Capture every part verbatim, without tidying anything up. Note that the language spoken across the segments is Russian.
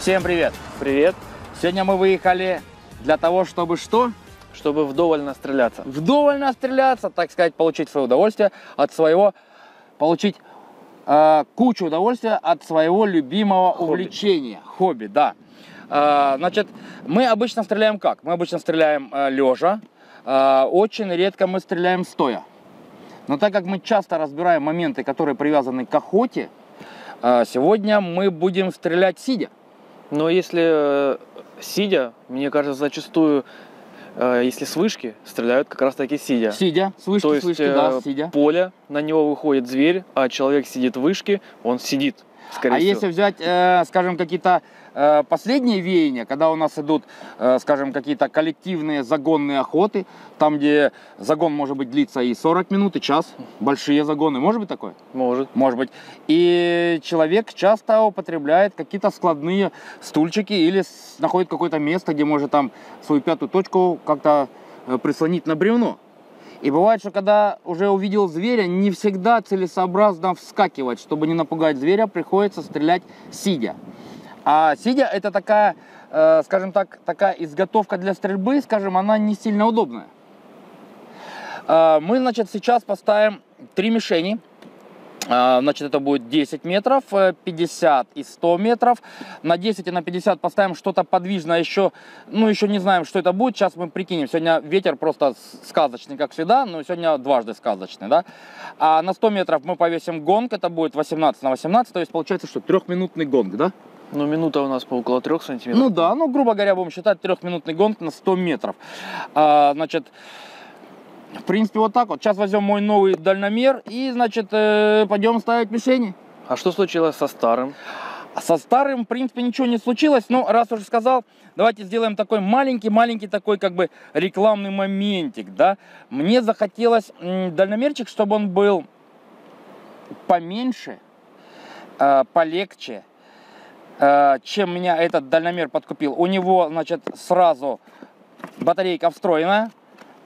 Всем привет! Привет! Сегодня мы выехали для того, чтобы что? Чтобы вдоволь настреляться. Вдоволь настреляться, так сказать, получить свое удовольствие от своего, получить э, кучу удовольствия от своего любимого хобби. увлечения. Хобби, да. Э, значит, мы обычно стреляем как? Мы обычно стреляем э, лежа, э, очень редко мы стреляем стоя. Но так как мы часто разбираем моменты, которые привязаны к охоте, э, сегодня мы будем стрелять сидя. Но если э, сидя, мне кажется, зачастую, э, если с вышки, стреляют как раз таки сидя. Сидя, с вышки, То есть, с вышки, э, да, сидя. Поле, на него выходит зверь, а человек сидит в вышке, он сидит, скорее а всего. А если взять, э, скажем, какие-то э, последние веяния, когда у нас идут, э, скажем, какие-то коллективные загонные охоты, там, где загон может быть длится и сорок минут, и час, большие загоны, может быть такое? Может. Может быть. И человек часто употребляет какие-то складные стульчики или находит какое-то место, где может там свою пятую точку как-то прислонить на бревно. И бывает, что когда уже увидел зверя, не всегда целесообразно вскакивать. Чтобы не напугать зверя, приходится стрелять сидя. А сидя это такая, э, скажем так, такая изготовка для стрельбы, скажем, она не сильно удобная. Э, мы, значит, сейчас поставим три мишени. Э, значит, это будет десять метров, пятьдесят и сто метров. На десять и на пятьдесят поставим что-то подвижное еще. Ну, еще не знаем, что это будет. Сейчас мы прикинем. Сегодня ветер просто сказочный, как всегда. Но сегодня дважды сказочный, да. А на сто метров мы повесим гонг. Это будет восемнадцать на восемнадцать. То есть, получается, что трехминутный гонг, да? Ну, минута у нас по около трёх сантиметров. Ну да, ну, грубо говоря, будем считать трехминутный гонг на сто метров. А, значит, в принципе, вот так вот. Сейчас возьмем мой новый дальномер и, значит, э, пойдем ставить мишени. А что случилось со старым? Со старым, в принципе, ничего не случилось. Но раз уже сказал, давайте сделаем такой маленький-маленький такой как бы рекламный моментик, да. Мне захотелось м, дальномерчик, чтобы он был поменьше, э, полегче, чем меня этот дальномер подкупил. У него, значит, сразу батарейка встроена.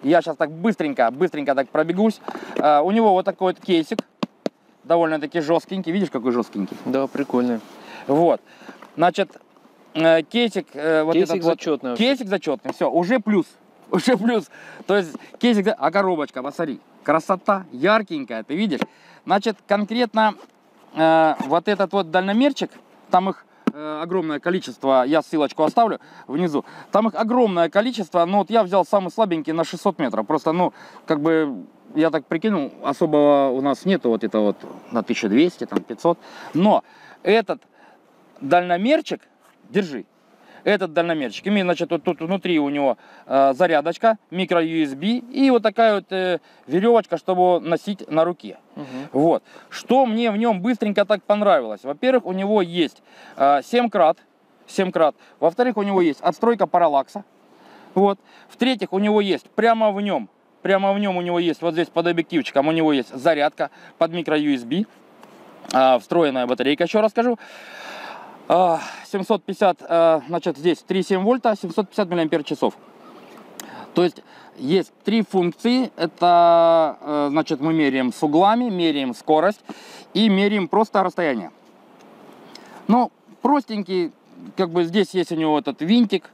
Я сейчас так быстренько, быстренько так пробегусь. У него вот такой вот кейсик. Довольно-таки жесткий. Видишь, какой жесткий? Да, прикольный. Вот. Значит, кейсик... Вот кейсик этот зачетный. Вот, кейсик зачетный. Все, уже плюс. Уже плюс. То есть кейсик... А коробочка, посмотри. Красота. Яркенькая, ты видишь? Значит, конкретно вот этот вот дальномерчик, там их огромное количество, я ссылочку оставлю внизу, там их огромное количество, но вот я взял самый слабенький на шестьсот метров, просто, ну, как бы, я так прикинул, особого у нас нету вот это вот на тысячу двести, там, пятьсот, но этот дальномерчик, держи, этот дальномерчик, имеет, значит, вот тут внутри у него э, зарядочка, микро ю эс би и вот такая вот э, веревочка, чтобы носить на руке. Угу. Вот. Что мне в нем быстренько так понравилось? Во-первых, у него есть э, семь крат, семь крат. Во-вторых, у него есть отстройка параллакса. Вот. В-третьих, у него есть прямо в нем, прямо в нем у него есть, вот здесь под объективчиком у него есть зарядка под микро ю эс би, э, встроенная батарейка, еще расскажу. семьсот пятьдесят, значит, здесь три и семь вольта, семьсот пятьдесят миллиампер-часов. То есть есть три функции. Это, значит, мы меряем с углами, меряем скорость и меряем просто расстояние. Ну, простенький, как бы здесь есть у него этот винтик.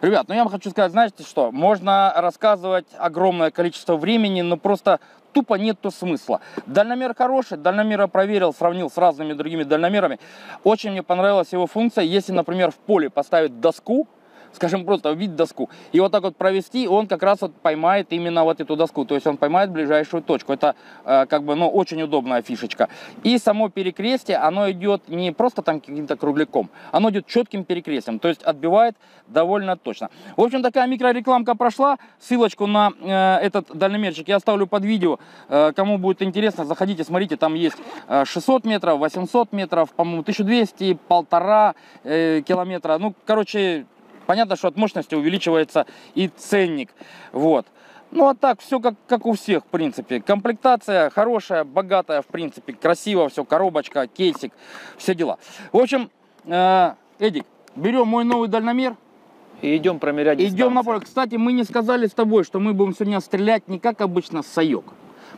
Ребят, ну я вам хочу сказать, знаете что, можно рассказывать огромное количество времени, но просто тупо нету смысла. Дальномер хороший, дальномер я проверил, сравнил с разными другими дальномерами. Очень мне понравилась его функция, если, например, в поле поставить доску, скажем, просто вбить доску, и вот так вот провести, он как раз вот поймает именно вот эту доску, то есть он поймает ближайшую точку. Это э, как бы, ну, очень удобная фишечка. И само перекрестие, оно идет не просто там каким-то кругляком, оно идет четким перекрестием, то есть отбивает довольно точно. В общем, такая микрорекламка прошла. Ссылочку на э, этот дальномерчик я оставлю под видео. Э, кому будет интересно, заходите, смотрите, там есть э, шестьсот метров, восемьсот метров, по-моему, тысяча двести, полтора э, километра. Ну, короче... Понятно, что от мощности увеличивается и ценник. Вот. Ну, а так, все как, как у всех, в принципе. Комплектация хорошая, богатая, в принципе. Красиво все, коробочка, кейсик, все дела. В общем, э, Эдик, берем мой новый дальномер. И идем промерять дистанцию. Идем на поле. Кстати, мы не сказали с тобой, что мы будем сегодня стрелять не как обычно с саек.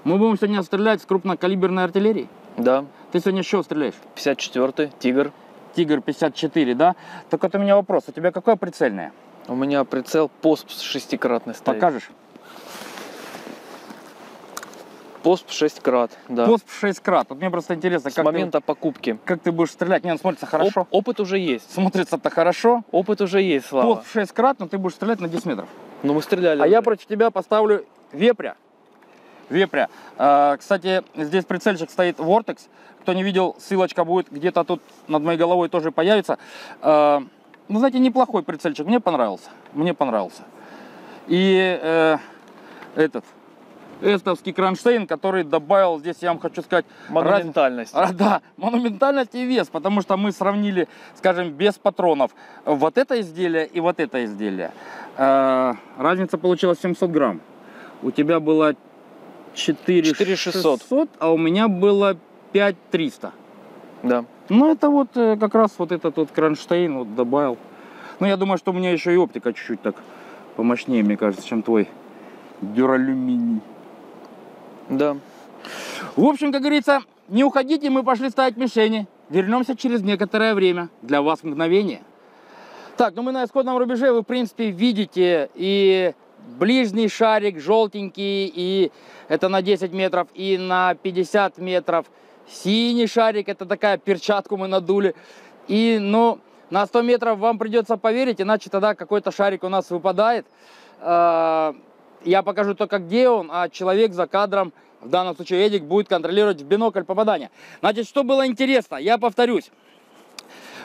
Мы будем сегодня стрелять с крупнокалиберной артиллерии. Да. Ты сегодня с чего стреляешь? пятьдесят четвёртый, Тигр. Тигр пятьдесят четыре, да? Так вот у меня вопрос, у тебя какое прицельное? У меня прицел ПОСП шестикратный стоит. Покажешь? ПОСП шесть крат, да. ПОСП шесть крат. Вот мне просто интересно, с как момента ты, покупки. Как ты будешь стрелять? Не, он смотрится хорошо. Оп, опыт уже есть. Смотрится-то хорошо. Опыт уже есть, Слава. ПОСП шесть крат, но ты будешь стрелять на десять метров. Ну мы стреляли. А уже. Я против тебя поставлю вепря. Вепря. А, кстати, здесь прицельчик стоит Vortex. Кто не видел, ссылочка будет где-то тут над моей головой тоже появится. А, ну, знаете, неплохой прицельчик. Мне понравился. Мне понравился. И э, этот... эстовский кронштейн, который добавил здесь, я вам хочу сказать, монументальность. Раз... А, да, монументальность и вес, потому что мы сравнили, скажем, без патронов вот это изделие и вот это изделие. А, разница получилась семьсот грамм. У тебя было четыре тысячи шестьсот, а у меня было пять тысяч триста. Да. Ну это вот как раз вот этот вот кронштейн вот добавил. Ну я думаю, что у меня еще и оптика чуть-чуть так помощнее, мне кажется, чем твой дюралюминий. Да. В общем, как говорится, не уходите, мы пошли ставить мишени. Вернемся через некоторое время. Для вас мгновение. Так, ну мы на исходном рубеже, вы, в принципе, видите и ближний шарик желтенький, и это на десять метров, и на пятьдесят метров. Синий шарик, это такая перчатку мы надули. И, ну, на сто метров вам придется поверить, иначе тогда какой-то шарик у нас выпадает. Я покажу только, где он, а человек за кадром, в данном случае Эдик, будет контролировать в бинокль попадания. Значит, что было интересно, я повторюсь.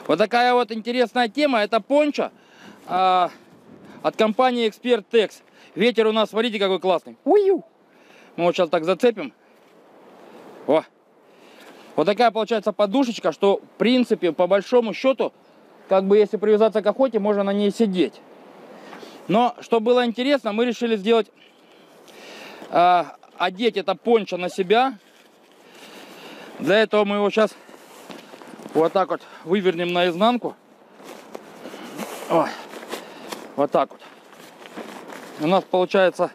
Вот такая вот интересная тема, это пончо а, от компании Эксперт Текс. Ветер у нас, смотрите, какой классный. Уй-ю. Мы вот сейчас так зацепим. О. Вот такая получается подушечка, что, в принципе, по большому счету, как бы если привязаться к охоте, можно на ней сидеть. Но, что было интересно, мы решили сделать, э, одеть это пончо на себя. Для этого мы его сейчас вот так вот вывернем наизнанку. Ой, вот так вот. У нас получается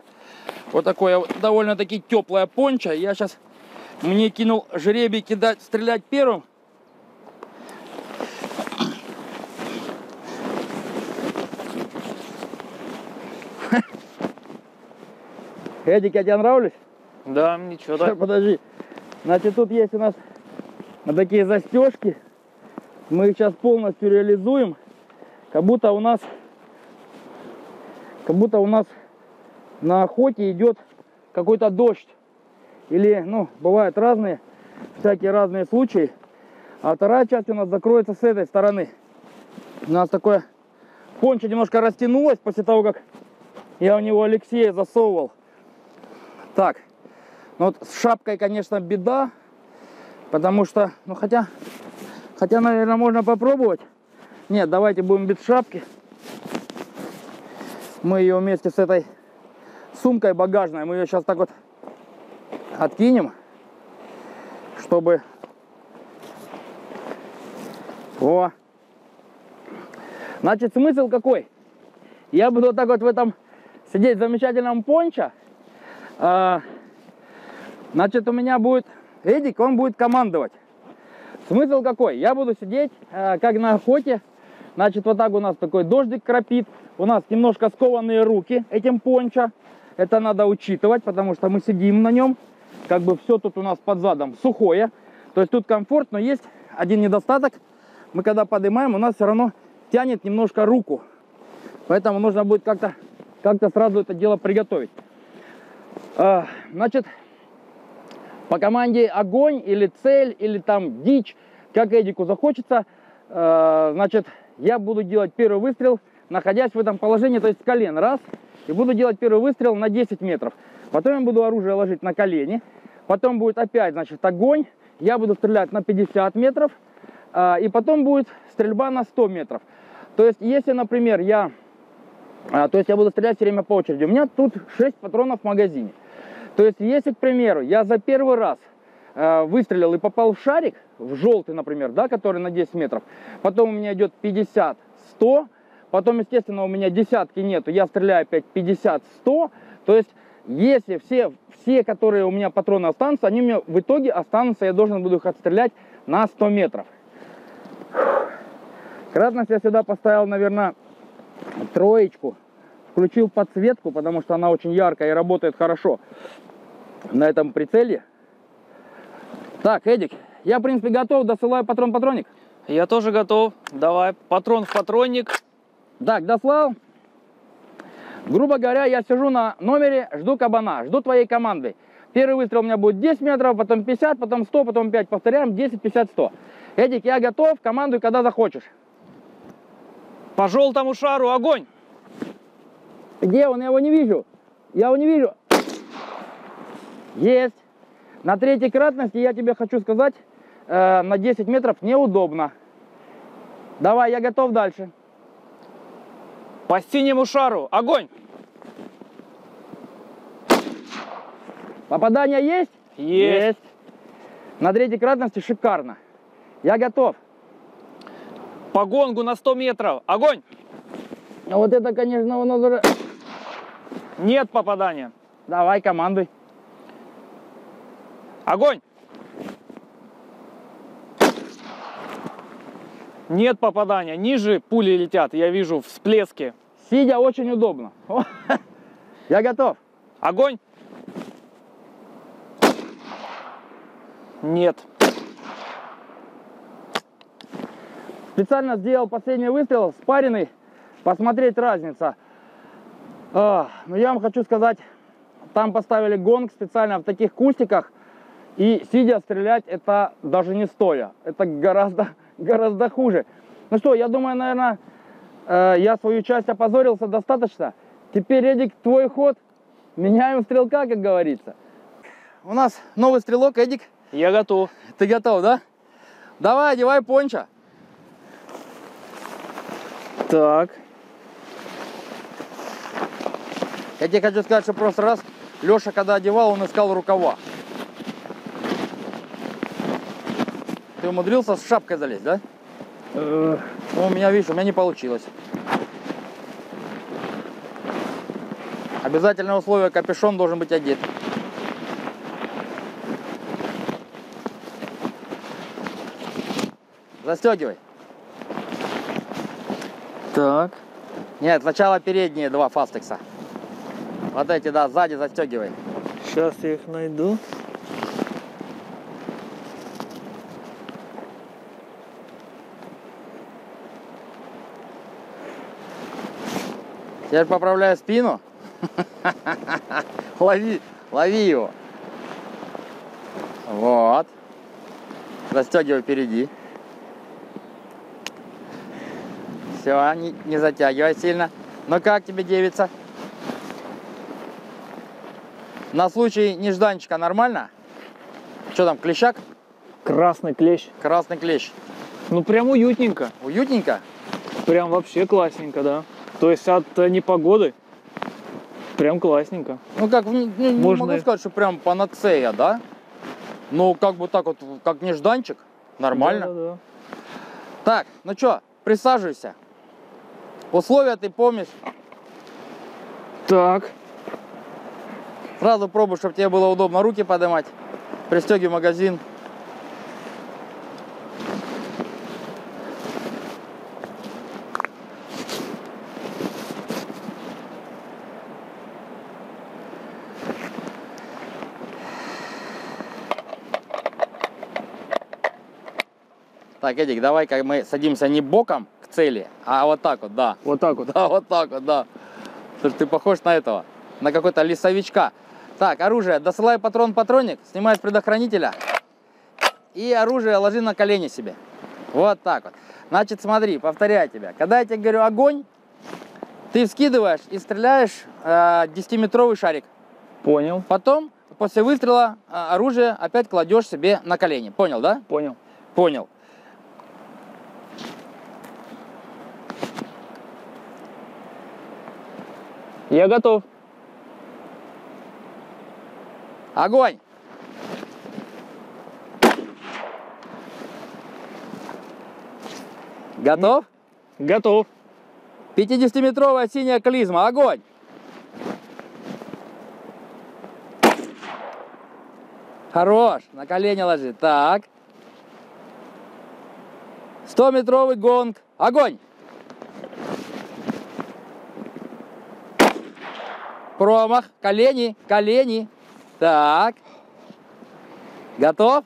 вот такое довольно-таки теплое пончо. Я сейчас, мне кинул жребий кидать, стрелять первым. Эдик, я тебе нравлюсь? Да, ничего так. Подожди. Значит, тут есть у нас вот такие застежки. Мы их сейчас полностью реализуем. Как будто у нас, как будто у нас на охоте идет какой-то дождь. Или, ну, бывают разные, всякие разные случаи. А вторая часть у нас закроется с этой стороны. У нас такое пончо немножко растянулось после того, как я у него Алексея засовывал. Так, ну вот с шапкой, конечно, беда, потому что, ну хотя, хотя, наверное, можно попробовать. Нет, давайте будем без шапки. Мы ее вместе с этой сумкой багажной, мы ее сейчас так вот откинем, чтобы... О! Значит, смысл какой? Я буду вот так вот в этом сидеть замечательном пончо. Значит, у меня будет Эдик, он будет командовать. Смысл какой? Я буду сидеть, как на охоте. Значит, вот так у нас такой дождик крапит. У нас немножко скованные руки этим пончо. Это надо учитывать, потому что мы сидим на нем. Как бы все тут у нас под задом сухое. То есть тут комфорт, но есть один недостаток. Мы когда поднимаем, у нас все равно тянет немножко руку. Поэтому нужно будет как-то как-то сразу это дело приготовить. Значит, по команде огонь или цель, или там дичь, как Эдику захочется, значит, я буду делать первый выстрел, находясь в этом положении, то есть с колен, раз, и буду делать первый выстрел на десять метров. Потом я буду оружие ложить на колени, потом будет опять, значит, огонь, я буду стрелять на пятьдесят метров, и потом будет стрельба на сто метров. То есть, если, например, я... То есть я буду стрелять все время по очереди. У меня тут шесть патронов в магазине. То есть если, к примеру, я за первый раз э, выстрелил и попал в шарик, в желтый, например, да, который на десять метров, потом у меня идет пятьдесят сто, потом, естественно, у меня десятки нету, я стреляю опять пятьдесят сто. То есть если все, все, которые у меня патроны останутся, они у меня в итоге останутся, я должен буду их отстрелять на сто метров. Кратность я сюда поставил, наверное, троечку. Включил подсветку, потому что она очень яркая и работает хорошо на этом прицеле. Так, Эдик, я, в принципе, готов. Досылаю патрон-патронник. Я тоже готов. Давай, патрон в патронник. Так, дослал. Грубо говоря, я сижу на номере, жду кабана, жду твоей команды. Первый выстрел у меня будет десять метров, потом пятьдесят, потом сто, потом пять. Повторяем, десять, пятьдесят, сто. Эдик, я готов, командуй, когда захочешь. По желтому шару огонь. Где он? Я его не вижу. Я его не вижу. Есть. На третьей кратности, я тебе хочу сказать, э, на десять метров неудобно. Давай, я готов дальше. По синему шару огонь. Попадание есть? Есть. Есть. На третьей кратности шикарно. Я готов. По гонгу на сто метров огонь. Вот это, конечно, у нас уже... Нет попадания. Давай, командуй. Огонь. Нет попадания. Ниже пули летят, я вижу всплески. Сидя очень удобно. Я готов. Огонь. Нет. Специально сделал последний выстрел, спаренный, посмотреть разница. А, но я вам хочу сказать, там поставили гонг специально в таких кустиках, и сидя стрелять это даже не стоя, это гораздо, гораздо хуже. Ну что, я думаю, наверное, я свою часть опозорился достаточно. Теперь, Эдик, твой ход, меняем стрелка, как говорится. У нас новый стрелок, Эдик. Я готов. Ты готов, да? Давай, одевай пончо. Так. Я тебе хочу сказать, что в прошлый раз Леша, когда одевал, он искал рукава. Ты умудрился с шапкой залезть, да? Ну, у меня, видишь, у меня не получилось. Обязательное условие, капюшон должен быть одет. Застегивай. Так. Нет, сначала передние два фастекса. Вот эти, да, сзади застегивай. Сейчас я их найду. Я поправляю спину. Лови, лови его. Вот. Застегивай впереди. Все, не, не затягивай сильно. Ну как тебе, девица? На случай нежданчика нормально? Что там, клещак? Красный клещ. Красный клещ. Ну прям уютненько. Уютненько? Прям вообще классненько, да. То есть от непогоды прям классненько. Ну как, не, не Можно... могу сказать, что прям панацея, да? Ну как бы так вот, как нежданчик, нормально. Да, да, да. Так, ну что, присаживайся. Условия ты помнишь. Так. Сразу пробуй, чтобы тебе было удобно руки поднимать. Пристегивай магазин. Так, Эдик, давай-ка мы садимся не боком к цели, а вот так вот, да. Вот так вот? Да, вот так вот, да. Слушай, ты похож на этого, на какой-то лесовичка. Так, оружие, досылай патрон-патронник, снимай с предохранителя. И оружие ложи на колени себе. Вот так вот. Значит, смотри, повторяю тебя. Когда я тебе говорю огонь, ты вскидываешь и стреляешь э, десятиметровый шарик. Понял. Потом, после выстрела, оружие опять кладешь себе на колени. Понял, да? Понял. Понял. Я готов. Огонь. Готов? Готов. пятидесятиметровая синяя клизма. Огонь. Хорош. На колени ложи. Так. стометровый гонг. Огонь! Промах. Колени, колени. Так. Готов?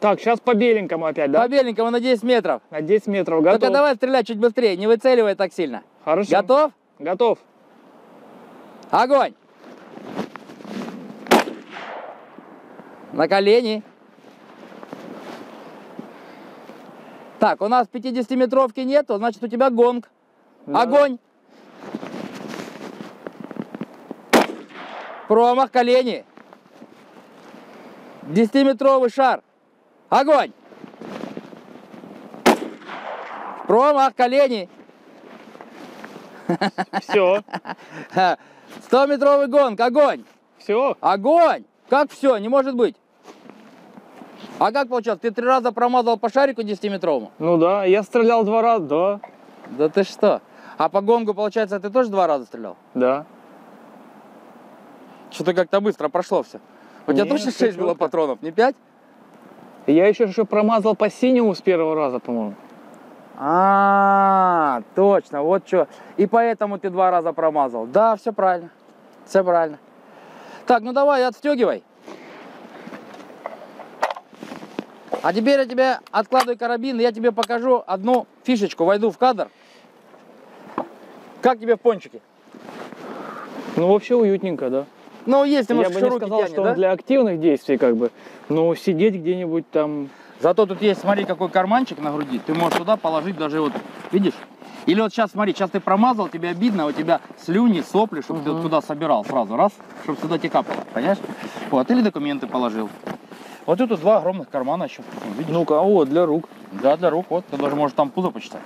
Так, сейчас по беленькому опять, да? По беленькому на десять метров. На десять метров, готов. Только давай стрелять чуть быстрее, не выцеливай так сильно. Хорошо. Готов? Готов. Огонь! На колени. Так, у нас пятидесятиметровки нету, значит у тебя гонг. Да. Огонь! Промах, колени. Десятиметровый шар. Огонь! Промах, колени. Все. Стометровый гонг, огонь. Все. Огонь. Как все? Не может быть. А как получилось? Ты три раза промазал по шарику десятиметровому? Ну да, я стрелял два раза, да. Да ты что? А по гонгу, получается, ты тоже два раза стрелял? Да. Что-то как-то быстро прошло все. У тебя точно шесть было патронов, не пять? Я еще что промазал по синему с первого раза, по-моему. А, точно, вот что. И поэтому ты два раза промазал. Да, все правильно. Все правильно. Так, ну давай, отстегивай. А теперь я тебе откладываю карабин, я тебе покажу одну фишечку. Войду в кадр. Как тебе в пончике? Ну, вообще уютненько, да. Ну, если, может, я бы не сказал, тянет, что да? Он для активных действий, как бы, но сидеть где-нибудь там... Зато тут есть, смотри, какой карманчик на груди, ты можешь туда положить даже вот, видишь? Или вот сейчас, смотри, сейчас ты промазал, тебе обидно, у тебя слюни, сопли, чтобы угу. Ты вот туда собирал сразу, раз, чтобы сюда тебе капало, понимаешь? Вот, или документы положил. Вот тут вот два огромных кармана еще, видишь? Ну-ка, вот, для рук. Да, для рук, вот, ты даже можешь там пузо почитать.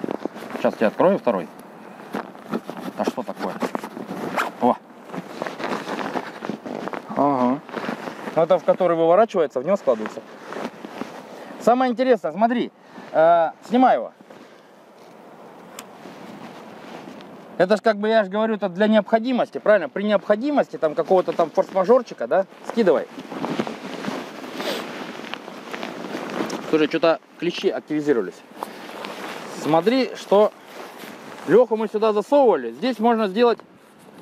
Сейчас я открою второй. А что такое? О! Ага. Это в который выворачивается, в него складывается. Самое интересное, смотри, э, снимай его. Это же, как бы я же говорю, это для необходимости, правильно? При необходимости там какого-то там форс-мажорчика, да, скидывай. Слушай, что-то клещи активизировались. Смотри, что Леху мы сюда засовывали. Здесь можно сделать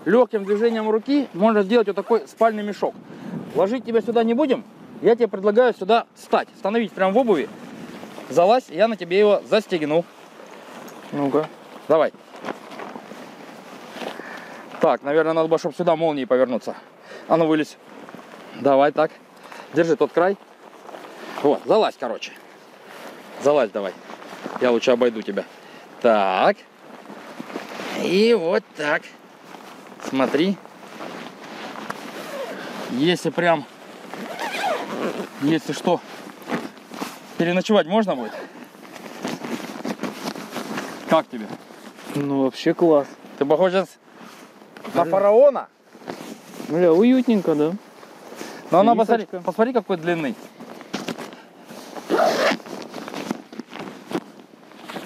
легким движением руки, можно сделать вот такой спальный мешок. Ложить тебя сюда не будем. Я тебе предлагаю сюда встать, становись прям в обуви, залазь, я на тебе его застегну. Ну-ка. Давай. Так, наверное, надо было, чтобы сюда молнии повернуться. А ну вылезь. Давай так. Держи тот край. Вот, залазь, короче. Залазь давай. Я лучше обойду тебя. Так. И вот так. Смотри. Если прям... Если что, переночевать можно будет? Как тебе? Ну, вообще класс. Ты похож сейчас на фараона? Бля, уютненько, да. Но она, посмотри, посмотри, какой длинный.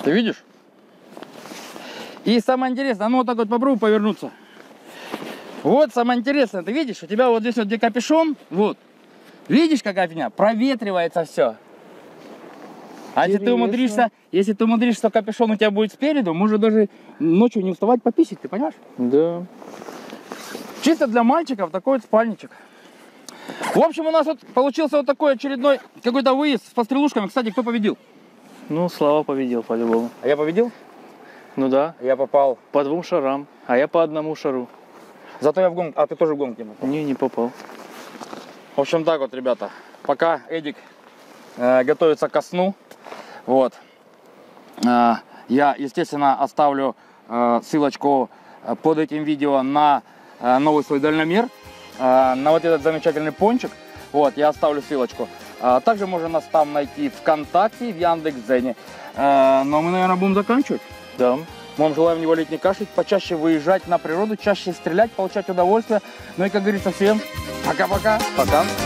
Ты видишь? И самое интересное, ну вот так вот попробуй повернуться. Вот самое интересное, ты видишь, у тебя вот здесь вот где капюшон, вот. Видишь, какая фигня? Проветривается все. А если ты умудришься, если ты умудришься, что капюшон у тебя будет спереду, может даже ночью не уставать пописить, ты понимаешь? Да. Чисто для мальчиков такой вот спальничек. В общем, у нас вот получился вот такой очередной какой-то выезд с пострелушками. Кстати, кто победил? Ну, Слава победил по-любому. А я победил? Ну да. Я попал. По двум шарам, а я по одному шару. Зато я в гонку. А ты тоже в гонку не попал? Не, не попал. В общем, так вот, ребята, пока Эдик э, готовится ко сну, вот, э, я, естественно, оставлю э, ссылочку под этим видео на э, новый свой дальномер, э, на вот этот замечательный пончик, вот, я оставлю ссылочку. Э, также можно нас там найти ВКонтакте и в Яндекс.Дзене. Э, но мы, наверное, будем заканчивать. Да. Мы вам желаем не болеть, не кашлять, почаще выезжать на природу, чаще стрелять, получать удовольствие. Ну и, как говорится, всем пока-пока. Пока. -пока. Пока.